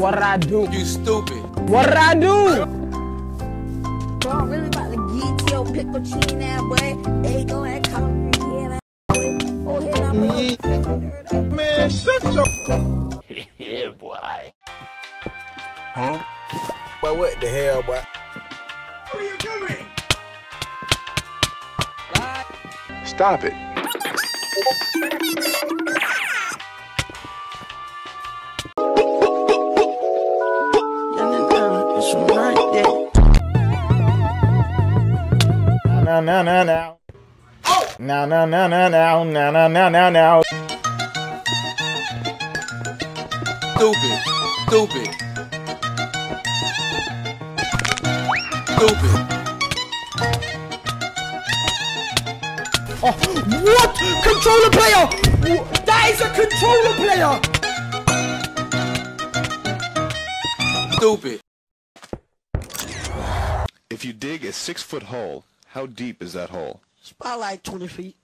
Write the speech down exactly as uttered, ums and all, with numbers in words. What did I do? You stupid. What did I do? Bro, I'm really about to get your piccochine that way. They go ahead and come here that way. Oh, here I'm going. Man, shut your... Yeah, boy. Huh? But what the hell, boy? What are you doing? Stop it. No, no, no, no. Oh! No, no, no, no, no, no, no, no, no, no. Stupid. Stupid. Stupid. Oh, what? Controller player! That is a controller player! Stupid. If you dig a six-foot hole, how deep is that hole? It's about like twenty feet.